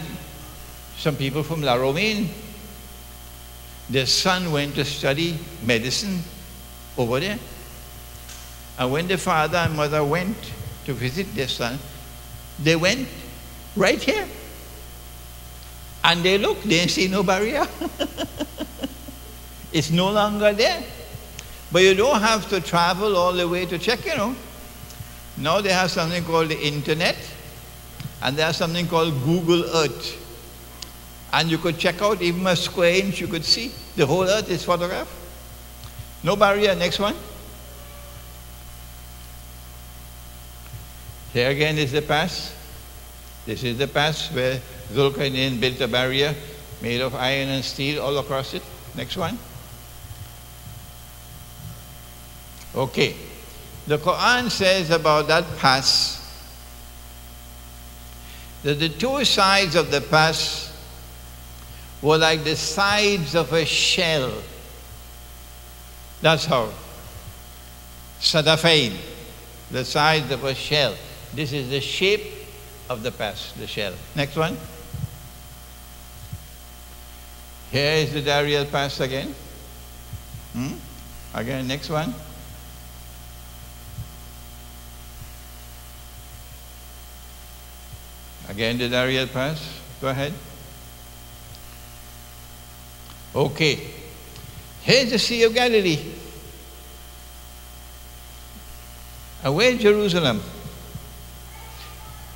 some people from La Romaine. Their son went to study medicine over there. And when the father and mother went to visit their son, they went right here. And they looked, they see no barrier. It's no longer there. But you don't have to travel all the way to check, you know. Now they have something called the internet, and they have something called Google Earth. And you could check out even a square inch, you could see the whole earth is photographed. No barrier, next one. Here again is the pass. This is the pass where Dhul Qarnain built a barrier made of iron and steel all across it. Next one. Okay. The Quran says about that pass that the two sides of the pass were like the sides of a shell. That's how. Sadafain, the sides of a shell. This is the shape of the pass, the shell. Next one. Here is the Darial Pass again. Again, next one. Again, the Darial Pass. Go ahead. Okay. Here's the Sea of Galilee. And where's Jerusalem?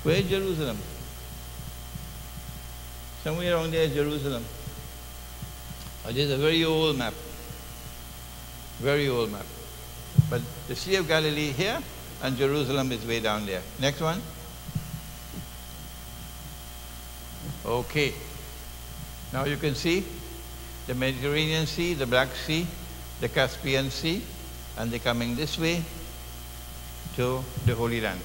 Where's Jerusalem? Somewhere around there is Jerusalem. Oh, there's a very old map. Very old map. But the Sea of Galilee here, and Jerusalem is way down there. Next one. Okay. Now you can see the Mediterranean Sea, the Black Sea, the Caspian Sea, and they're coming this way to the Holy Land.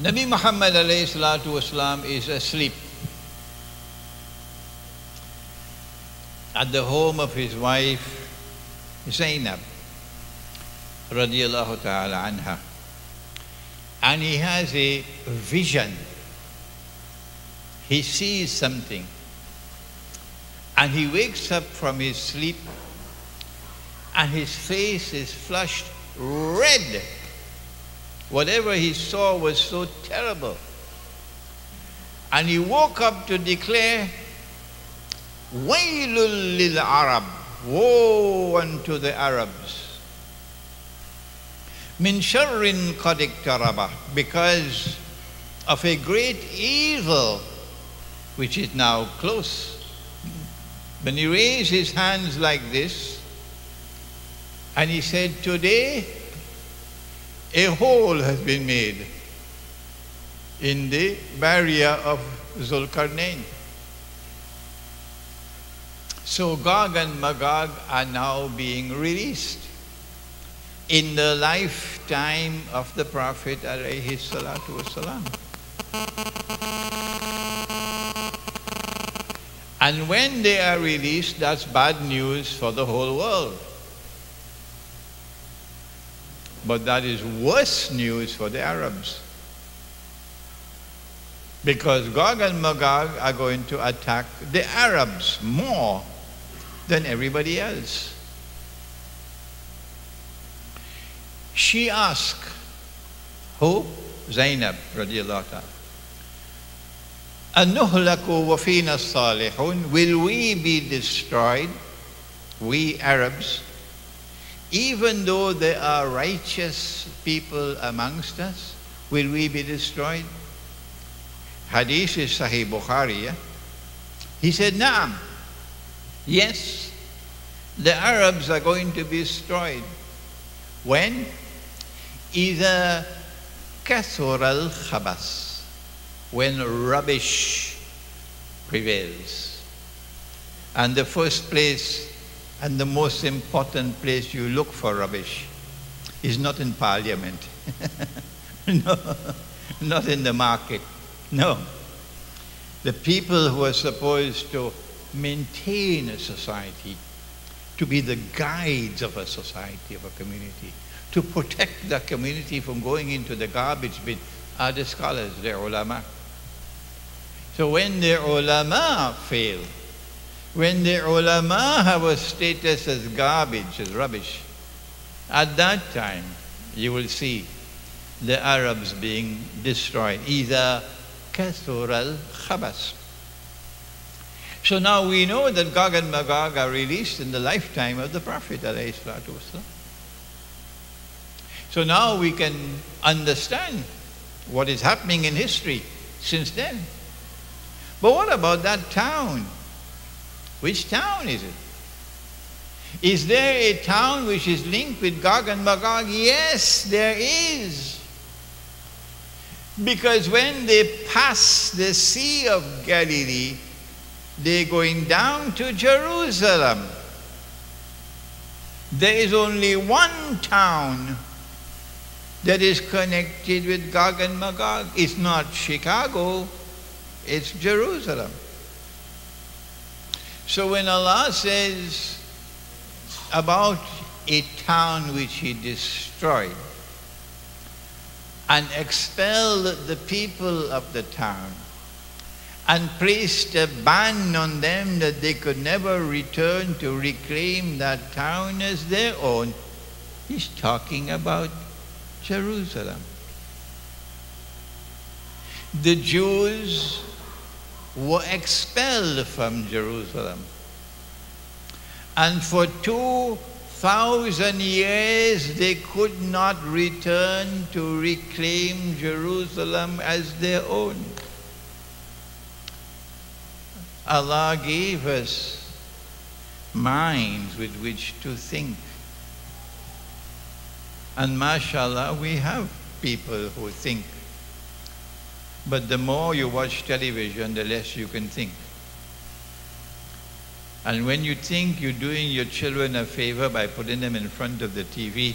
Nabi Muhammad ﷺ is asleep at the home of his wife Zainab radiallahu ta'ala anha, and he has a vision. He sees something and he wakes up from his sleep and his face is flushed red. Whatever he saw was so terrible. And he woke up to declare, Wailul lil Arab, woe unto the Arabs. Min sharrin qad iqtaraba, because of a great evil which is now close. When he raised his hands like this, and he said, today a hole has been made in the barrier of Dhul Qarnain. So Gog and Magog are now being released in the lifetime of the Prophet alayhi salatu wasalam. And when they are released, that's bad news for the whole world. But that is worse news for the Arabs. Because Gog and Magog are going to attack the Arabs more than everybody else. She asked, who? Zainab, radiallahu ta'ala. Anuhlaku wa fina salihun, will we be destroyed, we Arabs, even though there are righteous people amongst us? Will we be destroyed? Hadith is Sahih Bukhari. Yeah? He said, Naam, yes, the Arabs are going to be destroyed. When? Iza kathur al-khabas, when rubbish prevails. And the first place and the most important place you look for rubbish is not in parliament, no, not in the market. No, the people who are supposed to maintain a society, to be the guides of a society, of a community, to protect the community from going into the garbage bin, are the scholars, their ulama. So when their ulama fail, when their ulama have a status as garbage, as rubbish, at that time you will see the Arabs being destroyed. Either kathur al-khabas. So now we know that Gog and Magog are released in the lifetime of the Prophet alayhi salatu wasalam. So now we can understand what is happening in history since then. But what about that town? Which town is it? Is there a town which is linked with Gog and Magog? Yes, there is. Because when they pass the Sea of Galilee, they're going down to Jerusalem. There is only one town that is connected with Gog and Magog. It's not Chicago, it's Jerusalem. So when Allah says about a town which he destroyed and expelled the people of the town and placed a ban on them that they could never return to reclaim that town as their own, he's talking about Jerusalem. The Jews were expelled from Jerusalem. And for 2,000 years, they could not return to reclaim Jerusalem as their own. Allah gave us minds with which to think. And mashallah, we have people who think. But the more you watch television, the less you can think. And when you think, you're doing your children a favor by putting them in front of the TV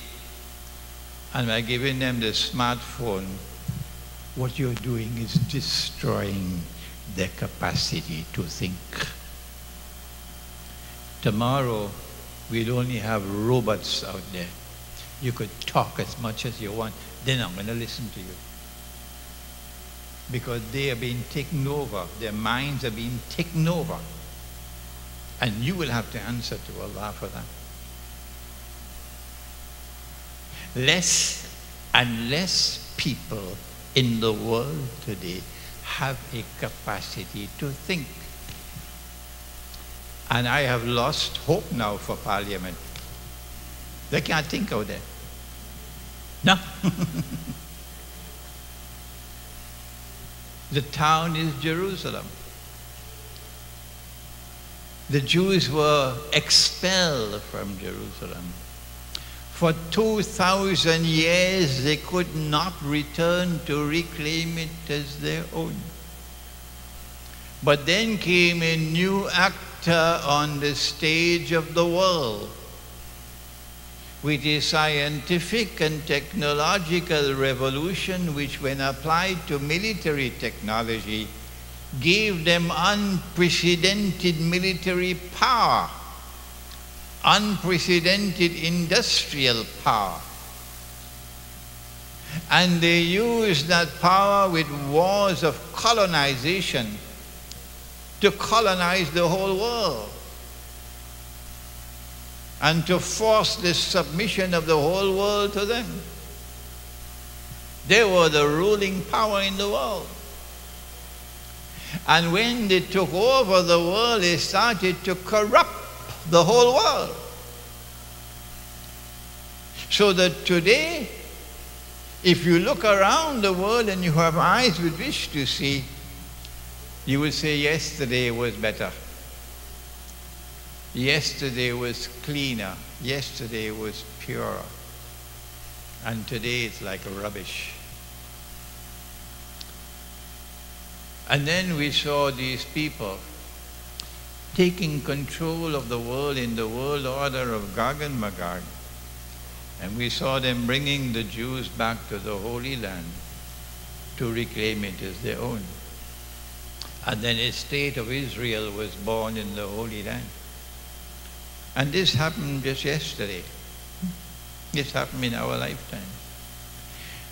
and by giving them the smartphone. What you're doing is destroying their capacity to think. Tomorrow, we'll only have robots out there. You could talk as much as you want. They're not going to listen to you. Because they are being taken over. Their minds are being taken over. And you will have to answer to Allah for that. less and less people in the world today have a capacity to think. And I have lost hope now for Parliament. They can't think out there. No. The town is Jerusalem. The Jews were expelled from Jerusalem. For 2,000 years, they could not return to reclaim it as their own. But then came a new actor on the stage of the world, with a scientific and technological revolution which, when applied to military technology, gave them unprecedented military power, unprecedented industrial power. And they used that power with wars of colonization to colonize the whole world, and to force the submission of the whole world to them. They were the ruling power in the world. And when they took over the world, they started to corrupt the whole world. So that today, if you look around the world and you have eyes with which to see, you will say yesterday was better. Yesterday was cleaner, yesterday was purer, and today it's like rubbish. And then we saw these people taking control of the world in the world order of Gog and Magog, and we saw them bringing the Jews back to the Holy Land to reclaim it as their own. And then a state of Israel was born in the Holy Land. And this happened just yesterday. This happened in our lifetime.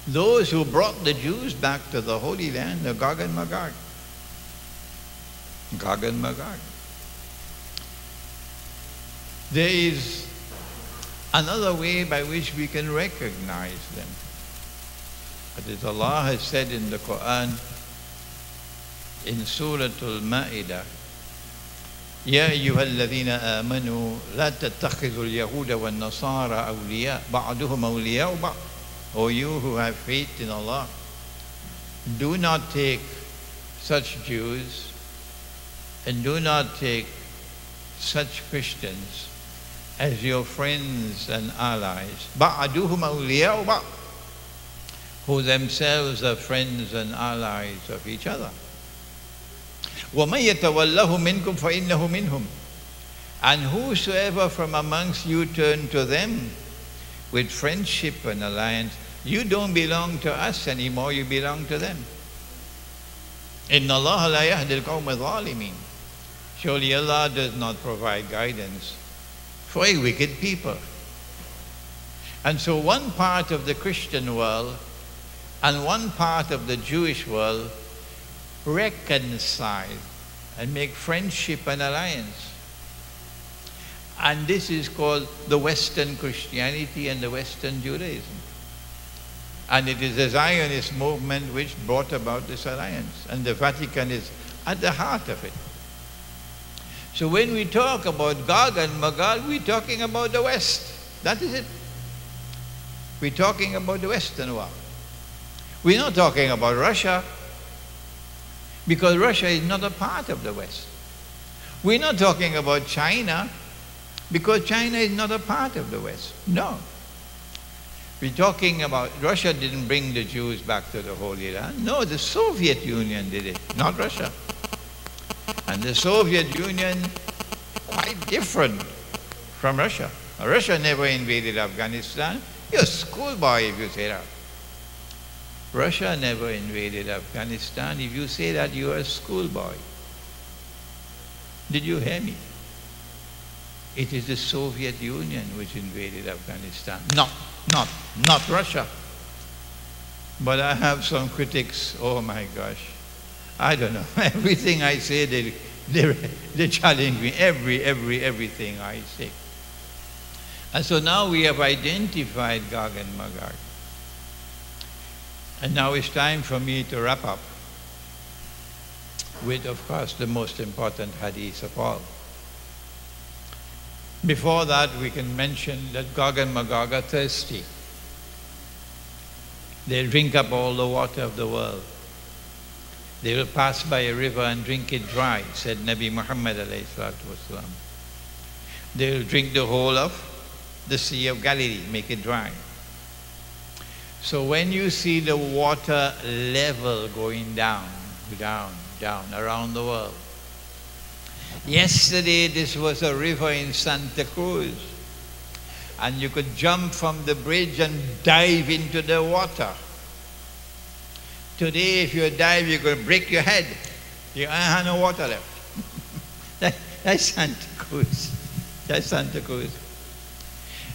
Those who brought the Jews back to the Holy Land are Gog and Magog. Gog and Magog. There is another way by which we can recognize them. But as Allah has said in the Quran, in Surah Al-Ma'idah, يَا أَيُّهَا الَّذِينَ آمَنُوا لَا تَتَّخِذُوا الْيَهُودَ وَالنَّصَارَى أَوْلِيَاءَ بَعْضُهُم أَوْلِيَاءُ بَعْضٍ. O you who have faith in Allah, do not take such Jews and do not take such Christians as your friends and allies. بَعْضُهُم أَوْلِيَاءُ بَعْضٍ, who themselves are friends and allies of each other. وَمَنْ يَتَوَلَّهُ مِنْكُمْ فَإِنَّهُ مِنْهُمْ. And whosoever from amongst you turn to them with friendship and alliance, you don't belong to us anymore, you belong to them. إِنَّ اللَّهَ لَا يَهْدِي الْقَوْمَ الظَّالِمِينَ. Surely Allah does not provide guidance for a wicked people. And so one part of the Christian world and one part of the Jewish world reconcile and make friendship and alliance. And this is called the Western Christianity and the Western Judaism. And it is the Zionist movement which brought about this alliance, and the Vatican is at the heart of it. So when we talk about Gog and Magog, we're talking about the West. That is it. We're talking about the Western world. We're not talking about Russia, because Russia is not a part of the West. We're not talking about China, because China is not a part of the West. No. We're talking about Russia didn't bring the Jews back to the Holy Land. No, the Soviet Union did it, not Russia. And the Soviet Union, quite different from Russia. Russia never invaded Afghanistan. You're a schoolboy if you say that. Russia never invaded Afghanistan. If you say that, you are a schoolboy. Did you hear me? It is the Soviet Union which invaded Afghanistan, not Russia. But I have some critics, oh my gosh. I don't know, everything I say, they challenge me, everything I say. And so now we have identified Gog and Magog. And now it's time for me to wrap up with, of course, the most important hadith of all. Before that, we can mention that Gog and Magog are thirsty. They'll drink up all the water of the world. They will pass by a river and drink it dry, said Nabi Muhammad alayhi salatu wasalam. They will drink the whole of the Sea of Galilee, make it dry. So when you see the water level going down, down, down around the world. Yesterday this was a river in Santa Cruz, and you could jump from the bridge and dive into the water. Today if you dive, you're going to break your head. You don't have no water left. That's Santa Cruz. That's Santa Cruz.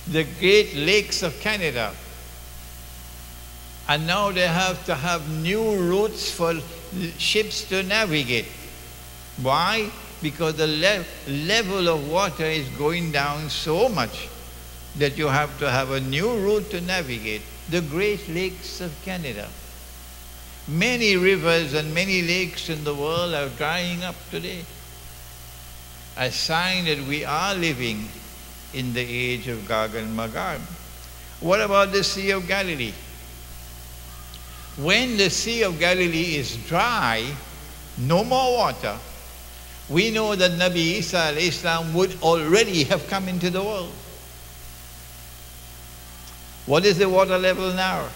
The Great Lakes of Canada. And now they have to have new routes for ships to navigate. Why? Because the level of water is going down so much that you have to have a new route to navigate. The Great Lakes of Canada. Many rivers and many lakes in the world are drying up today. A sign that we are living in the age of Gog and Magog. What about the Sea of Galilee? When the Sea of Galilee is dry, no more water, we know that Nabi Isa alayhi salam would already have come into the world. What is the water level now?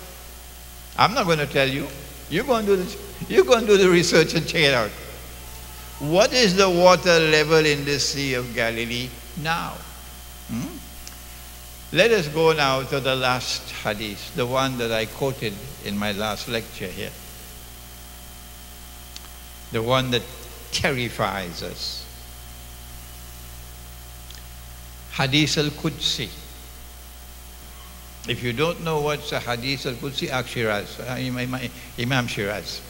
I'm not going to tell you. You're going to do the research and check it out. What is the water level in the Sea of Galilee now? Let us go now to the last hadith, the one that I quoted in my last lecture here. The one that terrifies us. Hadith al-Qudsi. If you don't know what's a Hadith al-Qudsi, ask Shiraz, Imam Shiraz.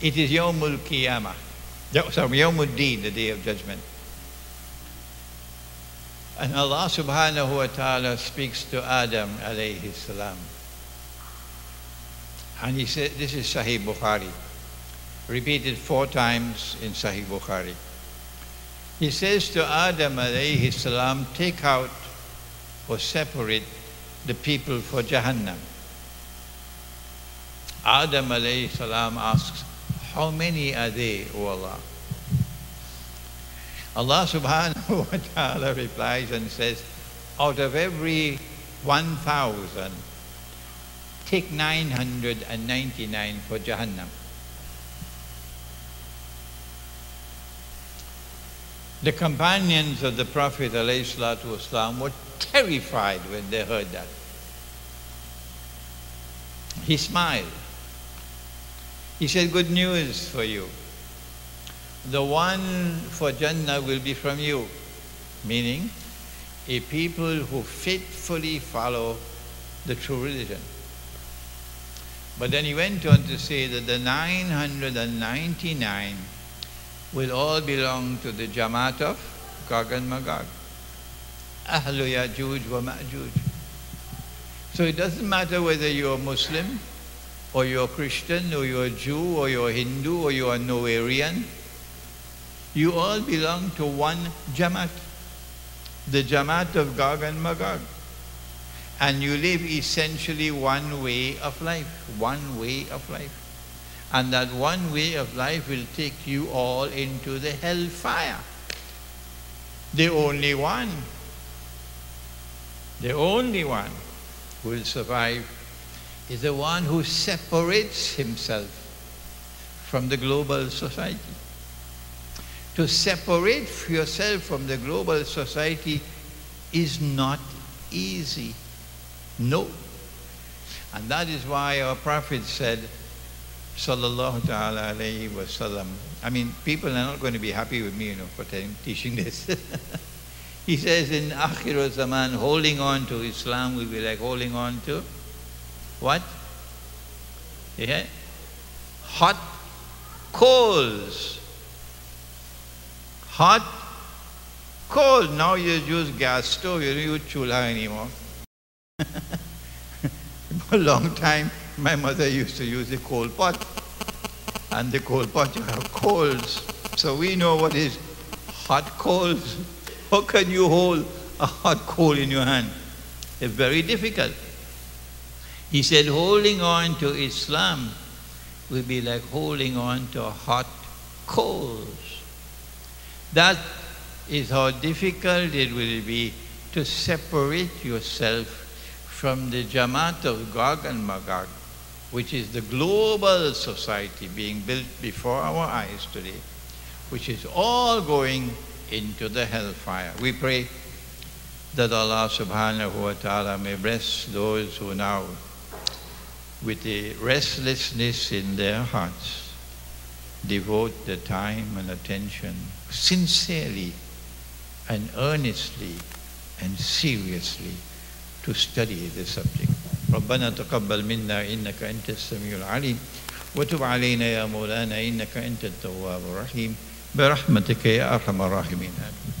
It is Yawmul Qiyamah. Sorry, Yawmul Deen, the Day of Judgment. And Allah subhanahu wa ta'ala speaks to Adam alayhi salam. And he said, this is Sahih Bukhari, repeated 4 times in Sahih Bukhari. He says to Adam alayhi salam, take out or separate the people for Jahannam. Adam alayhi salam asks, how many are they, O Allah? Allah subhanahu wa ta'ala replies and says, out of every 1,000, take 999 for Jahannam. The companions of the Prophet ﷺ were terrified when they heard that. He smiled. He said, good news for you. The one for Jannah will be from you, meaning a people who faithfully follow the true religion. But then he went on to say that the 999 will all belong to the Jamaat of Gog and Magog. Ahlu Yajuj wa Ma'juj. So it doesn't matter whether you're Muslim, or you're Christian, or you're Jew, or you're Hindu, or you're Noarian. You all belong to one Jamaat, the Jamaat of Gog and Magog. And you live essentially one way of life, one way of life. And that one way of life will take you all into the hellfire. The only one, who will survive is the one who separates himself from the global society. To separate yourself from the global society is not easy. No. And that is why our Prophet said, sallallahu ta'ala alayhi wa sallam, I mean, people are not going to be happy with me, you know, for teaching this. He says in Akhirul Zaman, holding on to Islam will be like holding on to what? Yeah? Hot coals. Hot coal. Now you use gas stove, you don't use chulha anymore. For a long time, my mother used to use the coal pot. And the coal pot, you have coals. So we know what is hot coals. How can you hold a hot coal in your hand? It's very difficult. He said, holding on to Islam will be like holding on to hot coals. That is how difficult it will be to separate yourself from the Jamaat of Gog and Magog, which is the global society being built before our eyes today, which is all going into the hellfire. We pray that Allah subhanahu wa ta'ala may bless those who now, with a restlessness in their hearts, devote the time and attention sincerely and earnestly and seriously to study this subject. رَبَّنَا تَقَبَّلْ مِنَّا إِنَّكَ أَنْتَ السَّمِيعُ الْعَلِيمُ وَتُبْ عَلَيْنَا يَا مَوْلَانَا إِنَّكَ أَنْتَ التَّوَّابُ الرَّحِيمُ بِرَحْمَتِكَ يَا أَرْحَمَ الرَّاحِمِينَ